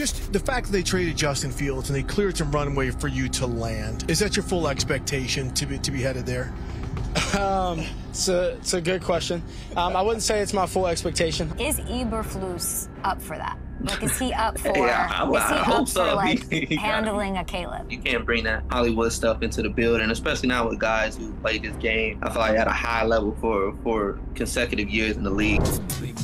just the fact that they traded Justin Fields and they cleared some runway for you to land. Is that your full expectation to be headed there? It's a good question. I wouldn't say it's my full expectation. Is Eberflus up for that? Like, is he up for, like, handling a Caleb? You can't bring that Hollywood stuff into the building, especially now with guys who play this game, I feel like, at a high level for consecutive years in the league.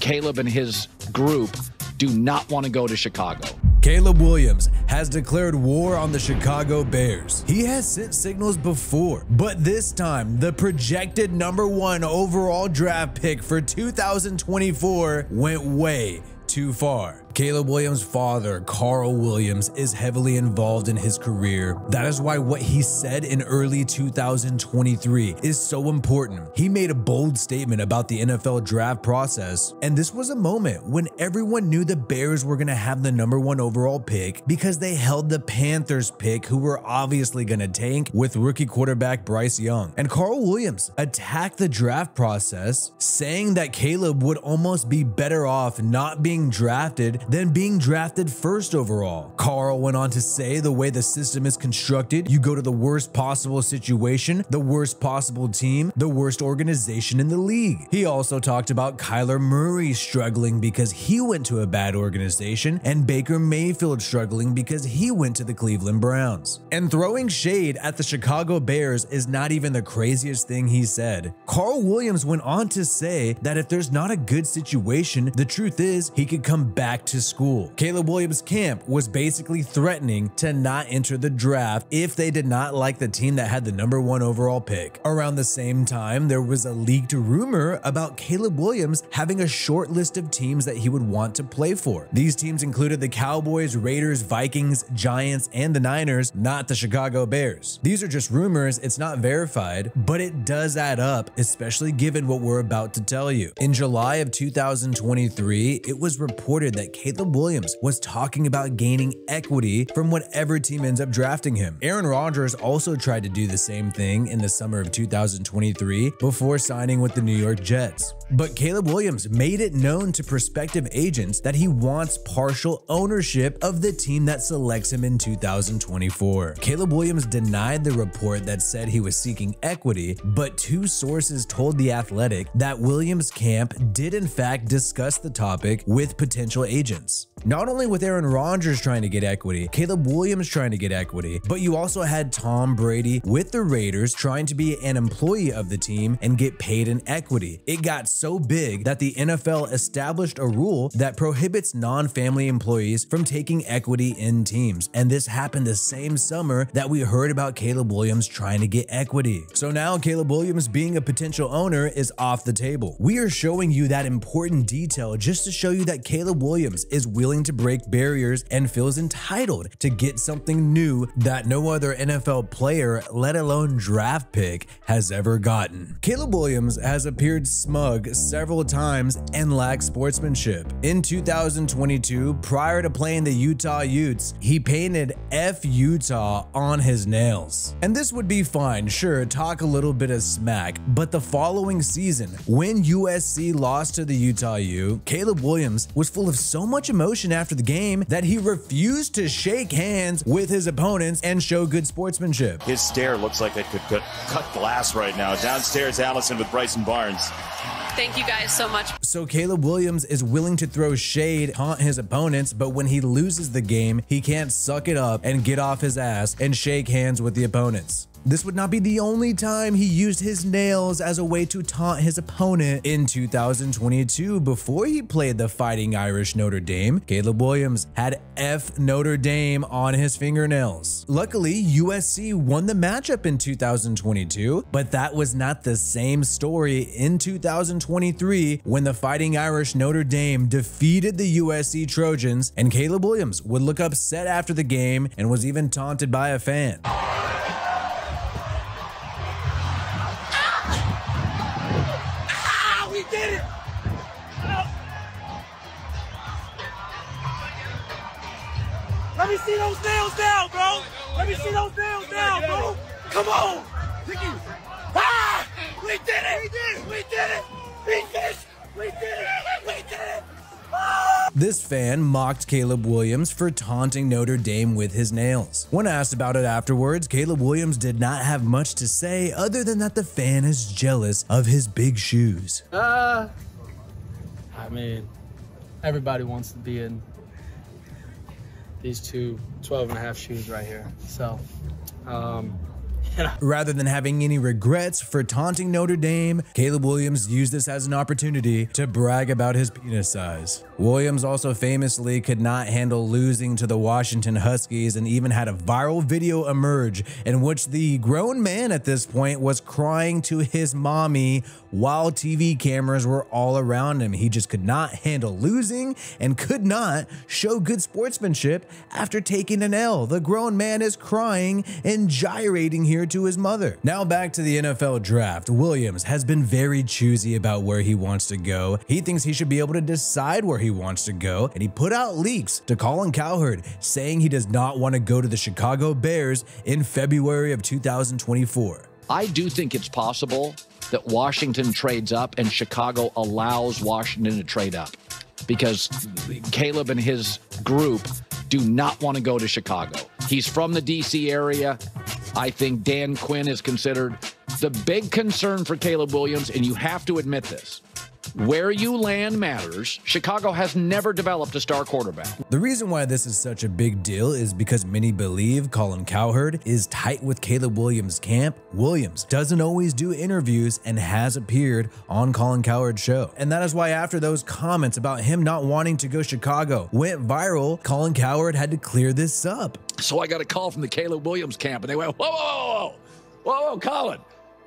Caleb and his group do not want to go to Chicago. Caleb Williams has declared war on the Chicago Bears. He has sent signals before, but this time, the projected #1 overall draft pick for 2024 went way too far. Caleb Williams' father, Carl Williams, is heavily involved in his career. That is why what he said in early 2023 is so important. He made a bold statement about the NFL draft process, and this was a moment when everyone knew the Bears were going to have the #1 overall pick because they held the Panthers pick, who were obviously going to tank with rookie quarterback Bryce Young. And Carl Williams attacked the draft process, saying that Caleb would almost be better off not being drafted than being drafted first overall. Carl went on to say the way the system is constructed, you go to the worst possible situation, the worst possible team, the worst organization in the league. He also talked about Kyler Murray struggling because he went to a bad organization and Baker Mayfield struggling because he went to the Cleveland Browns. And throwing shade at the Chicago Bears is not even the craziest thing he said. Carl Williams went on to say that if there's not a good situation, the truth is he could come back to school. Caleb Williams' camp was basically threatening to not enter the draft if they did not like the team that had the #1 overall pick. Around the same time, there was a leaked rumor about Caleb Williams having a short list of teams that he would want to play for. These teams included the Cowboys, Raiders, Vikings, Giants, and the Niners, not the Chicago Bears. These are just rumors, it's not verified, but it does add up, especially given what we're about to tell you. In July of 2023, it was reported that Caleb Williams was talking about gaining equity from whatever team ends up drafting him. Aaron Rodgers also tried to do the same thing in the summer of 2023 before signing with the New York Jets. But Caleb Williams made it known to prospective agents that he wants partial ownership of the team that selects him in 2024. Caleb Williams denied the report that said he was seeking equity, but two sources told The Athletic that Williams' camp did in fact discuss the topic with potential agents. Not only with Aaron Rodgers trying to get equity, Caleb Williams trying to get equity, but you also had Tom Brady with the Raiders trying to be an employee of the team and get paid in equity. It got so big that the NFL established a rule that prohibits non-family employees from taking equity in teams. And this happened the same summer that we heard about Caleb Williams trying to get equity. So now Caleb Williams being a potential owner is off the table. We are showing you that important detail just to show you that Caleb Williams is willing to break barriers and feels entitled to get something new that no other NFL player, let alone draft pick, has ever gotten. Caleb Williams has appeared smug several times and lacks sportsmanship. In 2022, prior to playing the Utah Utes, he painted F Utah on his nails. And this would be fine, sure, talk a little bit of smack, but the following season, when USC lost to the Utah U, Caleb Williams was full of so much emotion after the game that he refused to shake hands with his opponents and show good sportsmanship. His stare looks like it could cut glass right now. Downstairs, Allison with Bryson Barnes. Thank you guys so much. So Caleb Williams is willing to throw shade, taunt his opponents, but when he loses the game, he can't suck it up and get off his ass and shake hands with the opponents. This would not be the only time he used his nails as a way to taunt his opponent. In 2022, before he played the Fighting Irish Notre Dame, Caleb Williams had F Notre Dame on his fingernails. Luckily, USC won the matchup in 2022, but that was not the same story in 2023 when the Fighting Irish Notre Dame defeated the USC Trojans, and Caleb Williams would look upset after the game and was even taunted by a fan. Let me see those nails down, bro. Let me see those nails down, bro. Come on. Ah! We did it. We did it. We did it. We did it. We did it. We did it. Oh! This fan mocked Caleb Williams for taunting Notre Dame with his nails. When asked about it afterwards, Caleb Williams did not have much to say other than that the fan is jealous of his big shoes. I mean, everybody wants to be in these two 12-and-a-half shoes right here. So, rather than having any regrets for taunting Notre Dame, Caleb Williams used this as an opportunity to brag about his penis size. Williams also famously could not handle losing to the Washington Huskies and even had a viral video emerge in which the grown man at this point was crying to his mommy while TV cameras were all around him. He just could not handle losing and could not show good sportsmanship after taking an L. The grown man is crying and gyrating here to his mother. Now back to the NFL draft. Williams has been very choosy about where he wants to go. He thinks he should be able to decide where he wants to go, and he put out leaks to Colin Cowherd saying he does not want to go to the Chicago Bears in February of 2024. I do think it's possible that Washington trades up and Chicago allows Washington to trade up because Caleb and his group do not want to go to Chicago. He's from the DC area. I think Dan Quinn is considered the big concern for Caleb Williams, and you have to admit this. Where you land matters. Chicago has never developed a star quarterback. The reason why this is such a big deal is because many believe Colin Cowherd is tight with Caleb Williams' camp. Williams doesn't always do interviews and has appeared on Colin Cowherd's show. And that is why after those comments about him not wanting to go Chicago went viral, Colin Cowherd had to clear this up. So I got a call from the Caleb Williams camp and they went, whoa, whoa, whoa, whoa, whoa, Colin.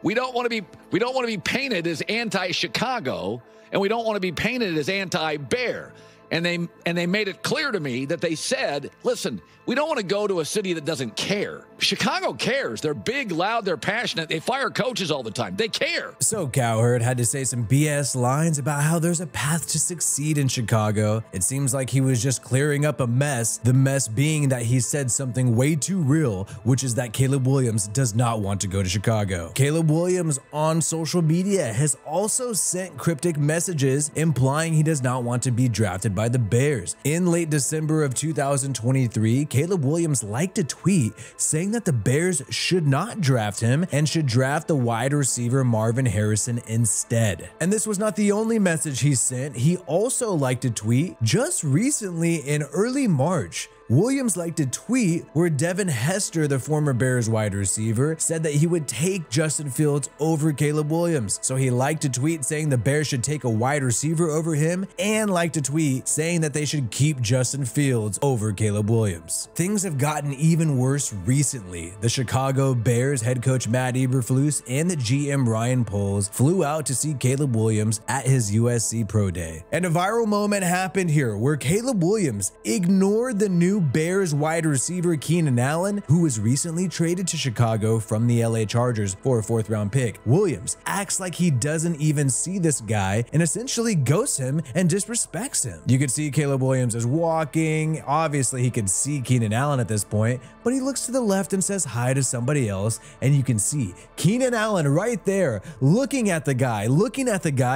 We don't want to be painted as anti-Chicago, and we don't want to be painted as anti-Bear. And they made it clear to me that they said, listen, we don't want to go to a city that doesn't care. Chicago cares. They're big, loud, they're passionate. They fire coaches all the time. They care. So Cowherd had to say some BS lines about how there's a path to succeed in Chicago. It seems like he was just clearing up a mess, the mess being that he said something way too real, which is that Caleb Williams does not want to go to Chicago. Caleb Williams on social media has also sent cryptic messages implying he does not want to be drafted by the Bears. In late December of 2023, Caleb Williams liked a tweet saying that the Bears should not draft him and should draft the wide receiver Marvin Harrison instead. And this was not the only message he sent. He also liked a tweet just recently in early March. Williams liked a tweet where Devin Hester, the former Bears wide receiver, said that he would take Justin Fields over Caleb Williams. So he liked a tweet saying the Bears should take a wide receiver over him and liked a tweet saying that they should keep Justin Fields over Caleb Williams. Things have gotten even worse recently. The Chicago Bears head coach Matt Eberflus and the GM Ryan Poles flew out to see Caleb Williams at his USC Pro Day. And a viral moment happened here where Caleb Williams ignored the new Bears wide receiver Keenan Allen, who was recently traded to Chicago from the LA Chargers for a 4th-round pick. Williams acts like he doesn't even see this guy and essentially ghosts him and disrespects him. You could see Caleb Williams is walking. Obviously, he could see Keenan Allen at this point, but he looks to the left and says hi to somebody else, and you can see Keenan Allen right there looking at the guy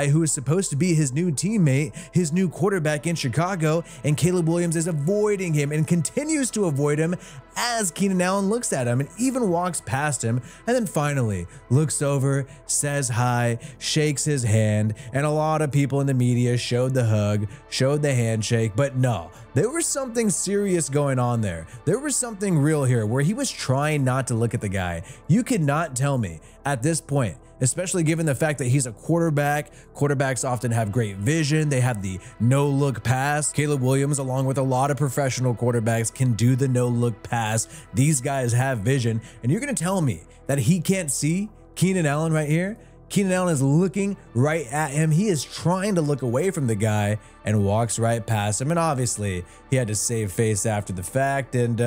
who is supposed to be his new teammate, his new quarterback in Chicago, and Caleb Williams is avoiding him and continues to avoid him as Keenan Allen looks at him and even walks past him and then finally looks over, says hi, shakes his hand, and a lot of people in the media showed the hug, showed the handshake, but no, there was something serious going on there. There was something real here where he was trying not to look at the guy. You could not tell me at this point, especially given the fact that he's a quarterback. Quarterbacks often have great vision. They have the no-look pass. Caleb Williams, along with a lot of professional quarterbacks, can do the no-look pass. These guys have vision. And you're going to tell me that he can't see Keenan Allen right here? Keenan Allen is looking right at him. He is trying to look away from the guy and walks right past him. And obviously, he had to save face after the fact and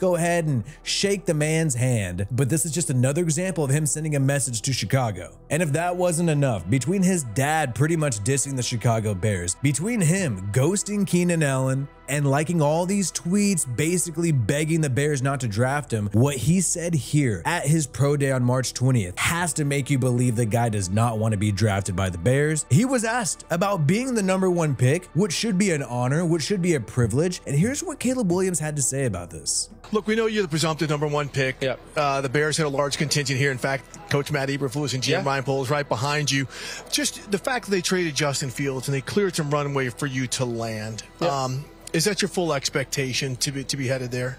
go ahead and shake the man's hand. But this is just another example of him sending a message to Chicago. And if that wasn't enough, between his dad pretty much dissing the Chicago Bears, between him ghosting Keenan Allen, and liking all these tweets, basically begging the Bears not to draft him, what he said here at his pro day on March 20th has to make you believe the guy does not want to be drafted by the Bears. He was asked about being the number 1 pick pick, what should be an honor, what should be a privilege. And here's what Caleb Williams had to say about this. Look, we know you're the presumptive #1 pick. Yep. The Bears had a large contingent here. In fact, Coach Matt Eberflus and GM Ryan Poles right behind you. Just the fact that they traded Justin Fields and they cleared some runway for you to land. Yep. Is that your full expectation to be headed there?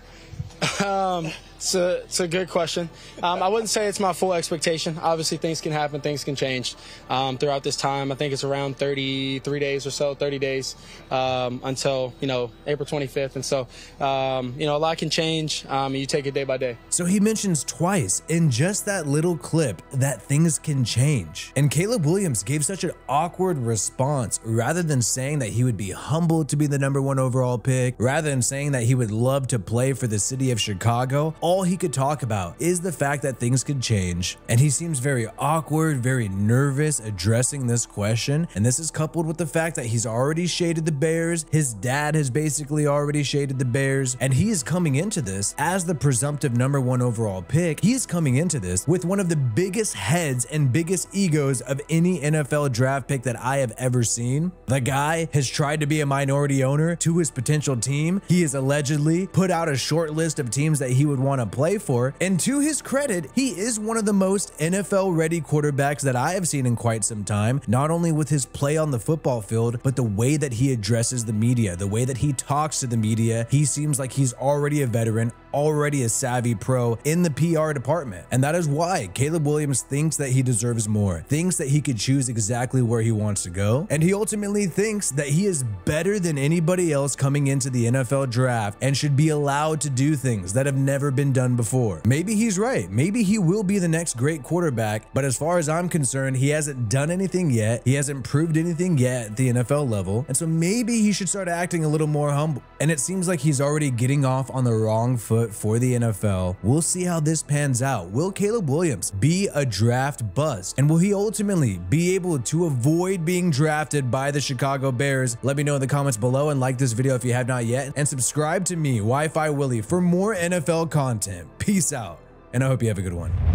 It's a good question. I wouldn't say it's my full expectation. Obviously, things can happen, things can change throughout this time. I think it's around 33 days or so, 30 days until, you know, April 25th. And so, you know, a lot can change. You take it day by day. So he mentions twice in just that little clip that things can change. And Caleb Williams gave such an awkward response. Rather than saying that he would be humbled to be the #1 overall pick, rather than saying that he would love to play for the city of Chicago, all he could talk about is the fact that things could change. And he seems very awkward, very nervous addressing this question. And this is coupled with the fact that he's already shaded the Bears. His dad has basically already shaded the Bears. And he is coming into this as the presumptive #1 overall pick. He is coming into this with one of the biggest heads and biggest egos of any NFL draft pick that I have ever seen. The guy has tried to be a minority owner to his potential team. He has allegedly put out a short list of teams that he would want to play for, and to his credit, he is one of the most NFL ready quarterbacks that I have seen in quite some time, not only with his play on the football field, but the way that he addresses the media, the way that he talks to the media. He seems like he's already a veteran, already a savvy pro in the PR department. And that is why Caleb Williams thinks that he deserves more, thinks that he could choose exactly where he wants to go. And he ultimately thinks that he is better than anybody else coming into the NFL draft and should be allowed to do things that have never been done before. Maybe he's right. Maybe he will be the next great quarterback. But as far as I'm concerned, he hasn't done anything yet. He hasn't proved anything yet at the NFL level. And so maybe he should start acting a little more humble. And it seems like he's already getting off on the wrong foot for the NFL. We'll see how this pans out. Will Caleb Williams be a draft bust? And will he ultimately be able to avoid being drafted by the Chicago Bears? Let me know in the comments below, and like this video if you have not yet, and subscribe to me, Wi-Fi Willie, for more NFL content. Peace out, and I hope you have a good one.